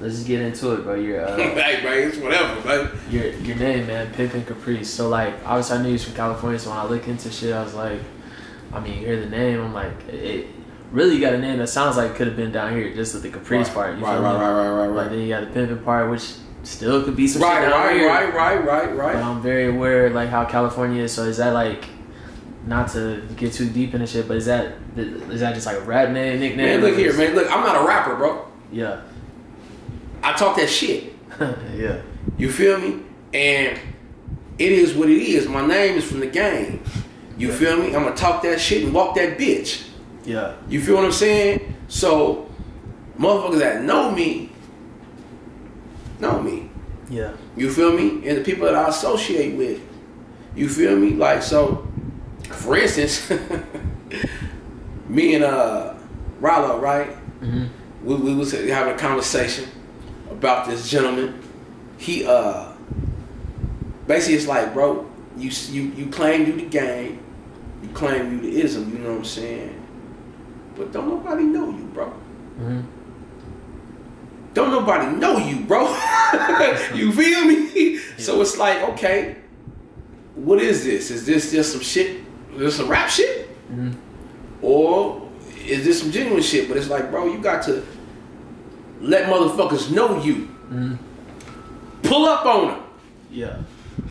Let's just get into it, bro. Your like, bro, it's whatever, bro. Your name, man, Pimpin' Caprice. So like, obviously, I knew you was from California. So when I look into shit, I was like, I mean, you hear the name, I'm like, it really got a name that sounds like it could have been down here, just with the Caprice part. You feel me? Right. But then you got the Pimpin' part, which still could be some shit down here. Right. But I'm very aware like how California is. So is that like? Not to get too deep into shit, but is that just like a rap name, nickname? Man, look here, man. Look, I'm not a rapper, bro. Yeah. I talk that shit. Yeah. You feel me? And it is what it is. My name is from the game. You feel me? I'm gonna talk that shit and walk that bitch. Yeah. You feel what I'm saying? So, motherfuckers that know me. Yeah. You feel me? And the people that I associate with. You feel me? Like, so... For instance, me and Rallo, right? Mm-hmm. We was having a conversation about this gentleman. He basically it's like, bro, you claim you the game, you claim you the ism, you know what I'm saying? But don't nobody know you, bro. Mm-hmm. Don't nobody know you, bro. You feel me? Yeah. So it's like, okay, what is this? Is this just some shit? Is this some rap shit? Mm-hmm. Or is this some genuine shit? But it's like, bro, you got to let motherfuckers know you. Mm-hmm. Pull up on them. Yeah.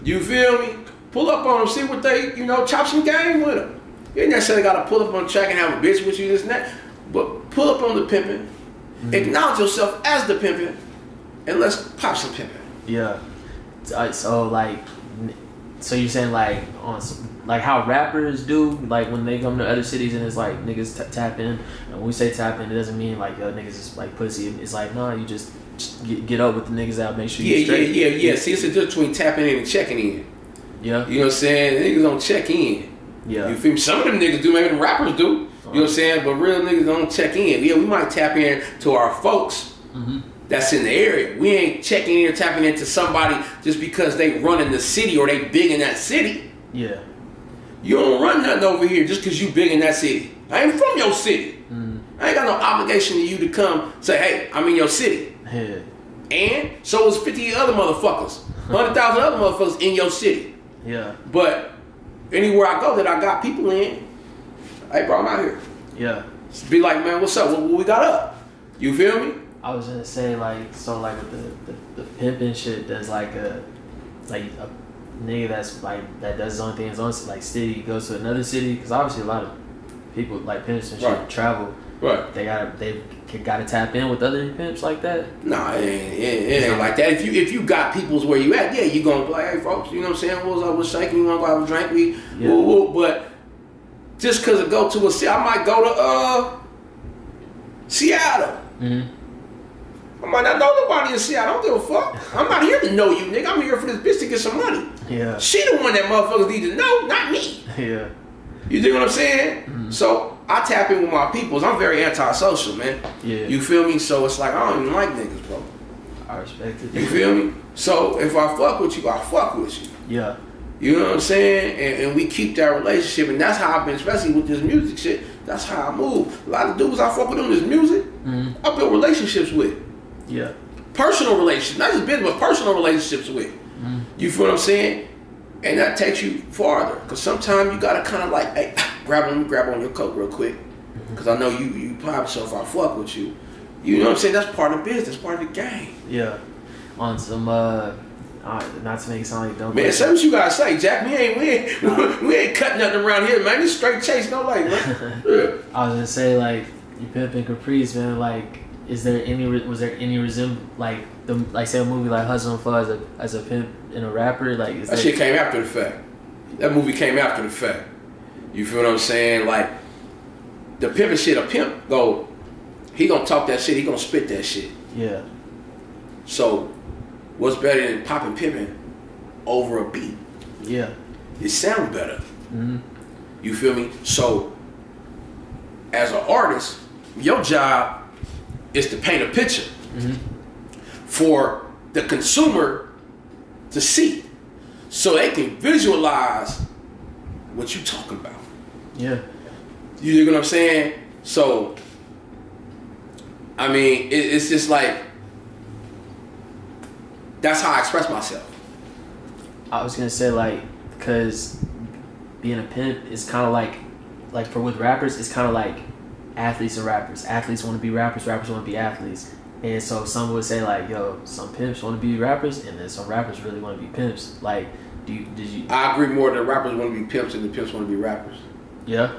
You feel me? Pull up on them, see what they, you know, chop some game with them. You ain't necessarily got to pull up on the track and have a bitch with you, this and that. But pull up on the pimpin', mm-hmm. acknowledge yourself as the pimpin', and let's pop some pimpin'. Yeah. So, like... So you're saying like on some, like how rappers do like when they come to other cities and it's like niggas tap in, and when we say tap in it doesn't mean like yo niggas is like pussy. It's like no, you just get up with the niggas out, make sure you straight. Yeah. See, it's a difference between tapping in and checking in. Yeah, you know what I'm saying? Niggas don't check in. Yeah, you feel me? Some of them niggas do, maybe the rappers do. You know what I'm saying? But real niggas don't check in. Yeah, we might tap in to our folks. Mm-hmm. That's in the area. We ain't checking in or tapping into somebody just because they run in the city or they big in that city. Yeah. You don't run nothing over here just because you big in that city. I ain't from your city. Mm. I ain't got no obligation to you to come say, hey, I'm in your city. Yeah. And so is 50 other motherfuckers. 100,000 other motherfuckers in your city. Yeah. But anywhere I go that I got people in, hey, bro, I'm out here. Yeah. Just be like, man, what's up? What we got up? You feel me? I was gonna say like so like with the pimping shit, there's like a nigga that's like that does his own things on like city goes to another city, because obviously a lot of people like pimps and shit travel. Right. They gotta tap in with other pimps like that. Nah, it ain't like that. If you got people's where you at, yeah, you gonna be like, hey folks, you know what I'm saying? What's up? What's shaking? You wanna go have a drink? But just cause I go to a city, I might go to Seattle. Mm-hmm. I might not know nobody in Seattle. I don't give a fuck. I'm not here to know you, nigga. I'm here for this bitch to get some money. Yeah. She the one that motherfuckers need to know, not me. Yeah. You dig what I'm saying? Mm-hmm. So I tap in with my peoples. I'm very antisocial, man. Yeah. You feel me? So it's like I don't even like niggas, bro. I respect it. You feel me? So if I fuck with you, I fuck with you. Yeah. You know what I'm saying? And we keep that relationship, and that's how I've been, especially with this music shit. That's how I move. A lot of dudes I fuck with on this music, mm-hmm. I build relationships with. Yeah. Personal relationships, not just business, but personal relationships with. Mm. You feel what I'm saying? And that takes you farther. Because sometimes you got to kind of like, hey, grab on your coat real quick. Because I know you pop, so if I fuck with you. You know what I'm saying? That's part of business, part of the game. Yeah. On some, not to make it sound like dumb. Man, that's what you got to say, Jack. We ain't cutting nothing around here, man. This straight chase, no light, man. Yeah. I was going to say, like, you Pimpin' Caprice, man, like, was there any say a movie like Hustle and Flow as a pimp and a rapper, like is that shit came after the fact. That movie came after the fact. You feel what I'm saying? Like the pimping shit, a pimp go, he gonna talk that shit, he gonna spit that shit. Yeah. So what's better than popping pimping over a beat? Yeah. It sounds better. Mm-hmm. You feel me? So as an artist, your job is to paint a picture, mm-hmm. for the consumer to see, so they can visualize what you talking about. Yeah, you know what I'm saying? So, I mean, it's just like that's how I express myself. I was gonna say, like, because being a pimp is kind of like for with rappers, it's kind of like athletes and rappers. Athletes want to be rappers, rappers want to be athletes. And so some would say, like, yo, some pimps want to be rappers, and then some rappers really want to be pimps. Like, did you? I agree more that rappers want to be pimps than the pimps want to be rappers. Yeah.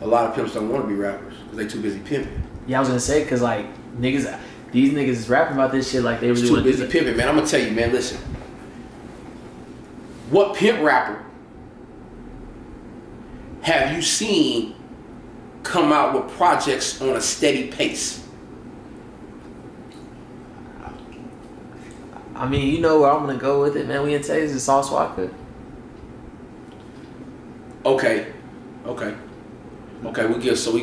A lot of pimps don't want to be rappers because they too busy pimping. Yeah, I was gonna say, because like niggas, these niggas is rapping about this shit like they really too busy pimping, man. I'm gonna tell you, man. Listen, what pimp rapper have you seen come out with projects on a steady pace? I mean, you know where I'm gonna go with it, man. We in Texas, it's Sauce Walker. Okay. We get Sauce. We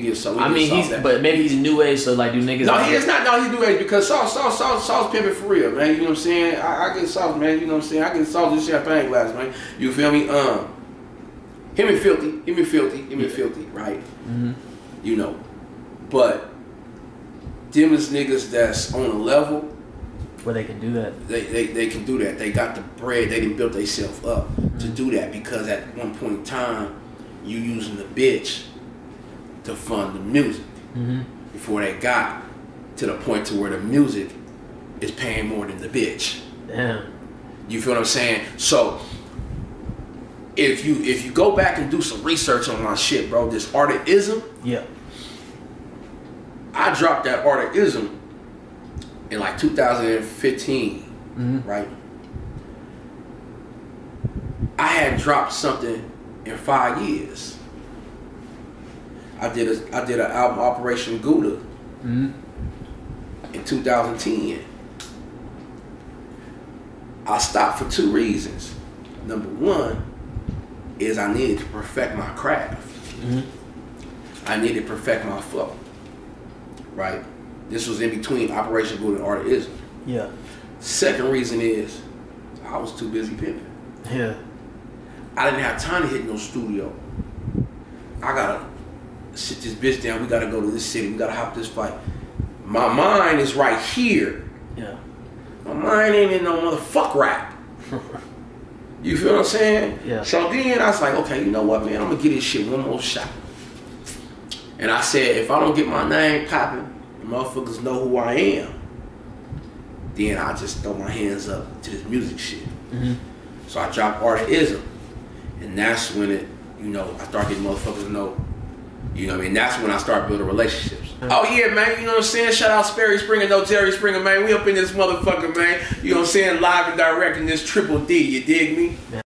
get Sauce. I mean, he's that. But maybe he's new age, so like, do niggas? No, he is not. No, he's new age because Sauce pimping for real, man. You know what I'm saying? I get Sauce, man. You know what I'm saying? I get Sauce this champagne glass, man. You feel me? Him and Filthy, right? Mm-hmm. You know, but them is niggas that's on a level where they can do that. They can do that. They got the bread. They didn't build themselves up to do that, because at one point in time, you using the bitch to fund the music before they got to the point to where the music is paying more than the bitch. Damn. You feel what I'm saying? So if you go back and do some research on my shit, bro, this Art of Izm. Yeah. I dropped that Art of Izm in like 2015, right? I had dropped something in 5 years. I did an album, Operation Gouda, in 2010. I stopped for two reasons. Number one is I needed to perfect my craft. I needed to perfect my flow, right? This was in between Operation Gouda and Art of Izm. Yeah. Second reason is I was too busy pimping. Yeah. I didn't have time to hit no studio. I gotta sit this bitch down. We gotta go to this city. We gotta hop this fight. My mind is right here. Yeah. My mind ain't in no motherfuck rap. You feel what I'm saying? Yeah. So then I was like, okay, you know what, man? I'm gonna give this shit one more shot. And I said, if I don't get my name popping, motherfuckers know who I am, then I just throw my hands up to this music shit. So I dropped Art of Izm. And that's when it, you know, I start getting motherfuckers to know, you know what I mean? That's when I start building relationships. Oh yeah, man, you know what I'm saying? Shout out Sperry Springer, no Jerry Springer, man. We up in this motherfucker, man. You know what I'm saying? Live and directing this Triple D, you dig me?